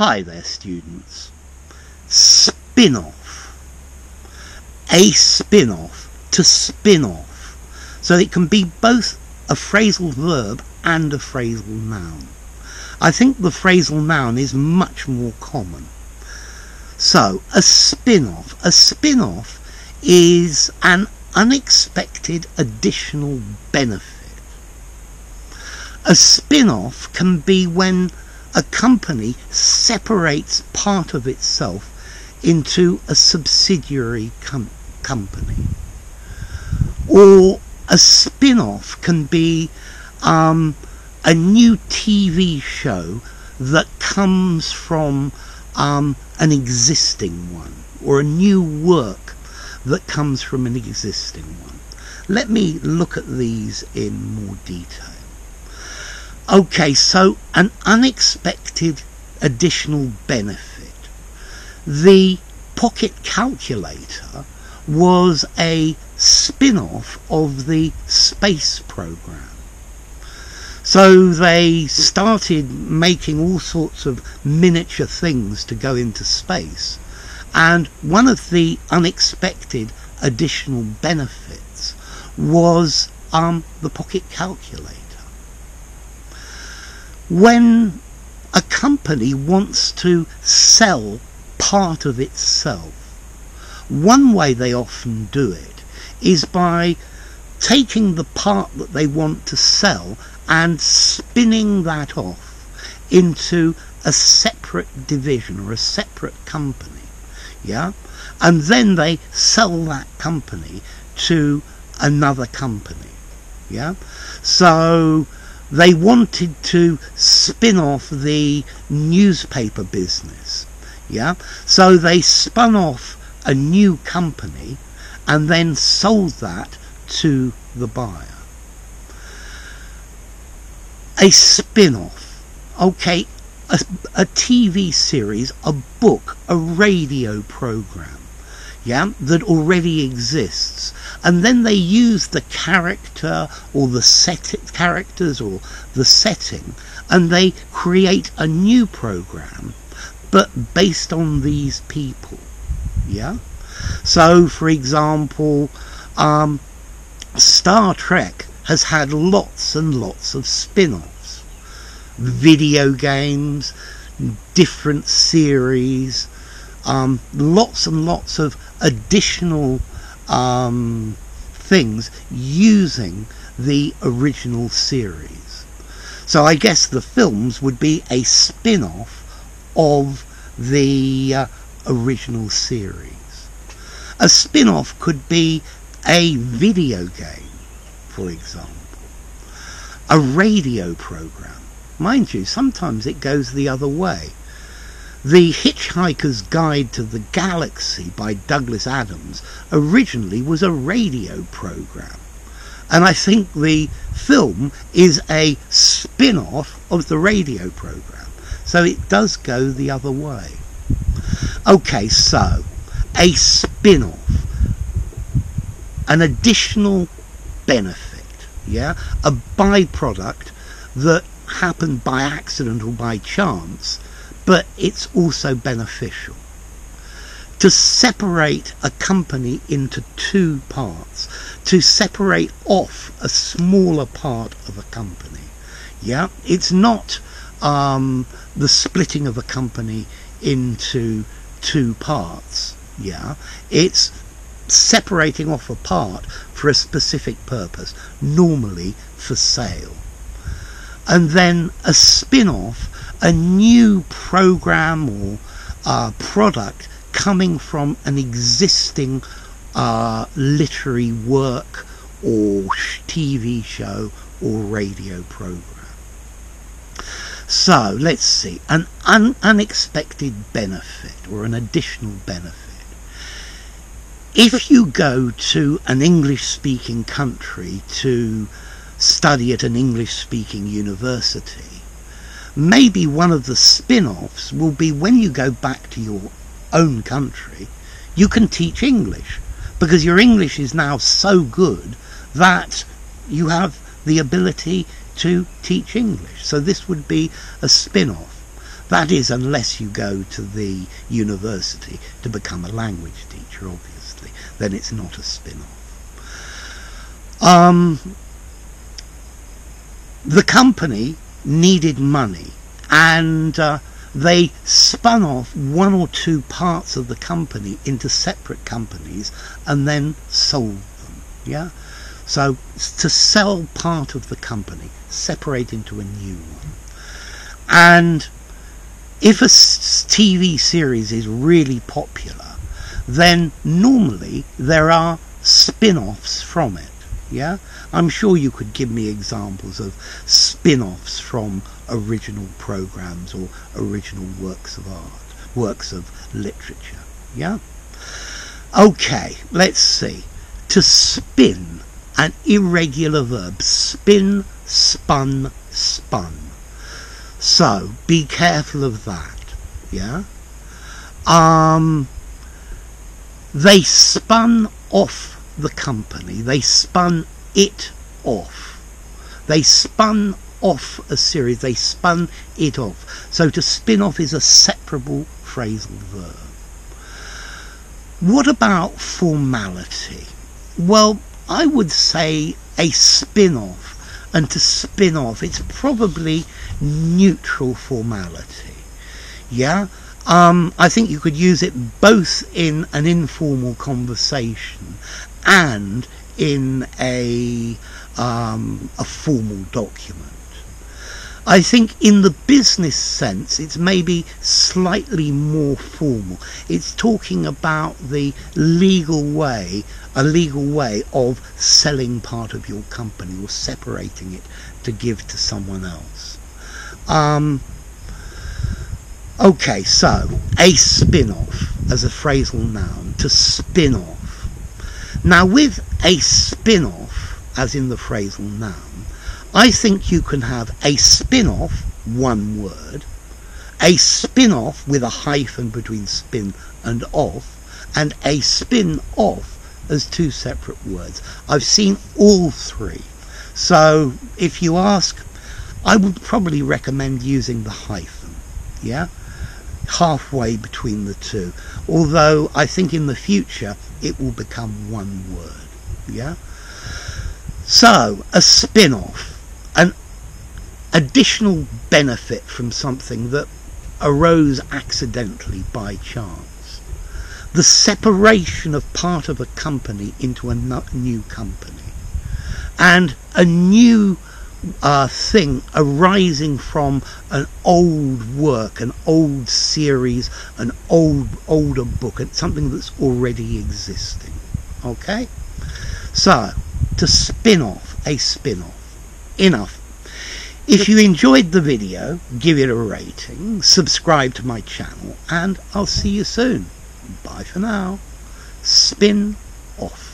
Hi there students. Spin-off. A spin-off. To spin off. So it can be both a phrasal verb and a phrasal noun. I think the phrasal noun is much more common. So, a spin-off. A spin-off is an unexpected additional benefit. A spin-off can be when a company separates part of itself into a subsidiary company. Or a spin-off can be a new TV show that comes from an existing one, or a new work that comes from an existing one. Let me look at these in more detail. Okay, so an unexpected additional benefit. The pocket calculator was a spin-off of the space program. So they started making all sorts of miniature things to go into space, and one of the unexpected additional benefits was the pocket calculator. When a company wants to sell part of itself, one way they often do it is by taking the part that they want to sell and spinning that off into a separate division or a separate company, yeah? And then they sell that company to another company, yeah? So they wanted to spin off the newspaper business, yeah? So they spun off a new company and then sold that to the buyer. A spin-off. Okay, a TV series, a book, a radio program, yeah, that already exists, and then they use the character or the characters or the setting, and they create a new program but based on these people. Yeah, so for example, Star Trek has had lots and lots of spin-offs, video games, different series, lots and lots of additional things using the original series. So I guess the films would be a spin-off of the original series. A spin-off could be a video game, for example, a radio program. Mind you, sometimes it goes the other way. The Hitchhiker's Guide to the Galaxy by Douglas Adams originally was a radio program, and I think the film is a spin-off of the radio program, so it does go the other way. Okay, so a spin-off, an additional benefit, yeah, a byproduct that happened by accident or by chance, but it's also beneficial. To separate a company into two parts, to separate off a smaller part of a company, yeah, it's not the splitting of a company into two parts, yeah, it's separating off a part for a specific purpose, normally for sale. And then a spin-off, a new program or product coming from an existing literary work or TV show or radio program. So let's see, an unexpected benefit or an additional benefit. If you go to an English-speaking country to study at an English-speaking university, maybe one of the spin-offs will be when you go back to your own country, you can teach English, because your English is now so good that you have the ability to teach English. So this would be a spin-off. That is, unless you go to the university to become a language teacher, obviously, then it's not a spin-off. The company needed money, and they spun off one or two parts of the company into separate companies and then sold them, yeah? So to sell part of the company, separate into a new one. And if a TV series is really popular, then normally there are spin-offs from it, yeah? I'm sure you could give me examples of spin-offs from original programs or original works of art, works of literature, yeah? Okay, let's see. To spin, an irregular verb. Spin, spun, spun. So, be careful of that, yeah? They spun off the company. They spun it off. They spun off a series. They spun it off. So to spin off is a separable phrasal verb. What about formality? Well, I would say a spin-off, and to spin off, it's probably neutral formality, yeah? I think you could use it both in an informal conversation and in a formal document. I think in the business sense, it's maybe slightly more formal. It's talking about the legal way, a legal way of selling part of your company or separating it to give to someone else. Okay, so a spin-off as a phrasal noun, to spin off. Now with a spin-off, as in the phrasal noun, I think you can have a spin-off, one word, a spin-off with a hyphen between spin and off, and a spin-off as two separate words. I've seen all three. So if you ask, I would probably recommend using the hyphen, yeah? Halfway between the two. Although I think in the future it will become one word, yeah? So, a spin-off. An additional benefit from something that arose accidentally by chance. The separation of part of a company into a new company. And a new thing arising from an old work, an old series, an older book, and something that's already existing. Okay? So, to spin off, a spin-off. Enough. If you enjoyed the video, give it a rating, subscribe to my channel, and I'll see you soon. Bye for now. Spin off.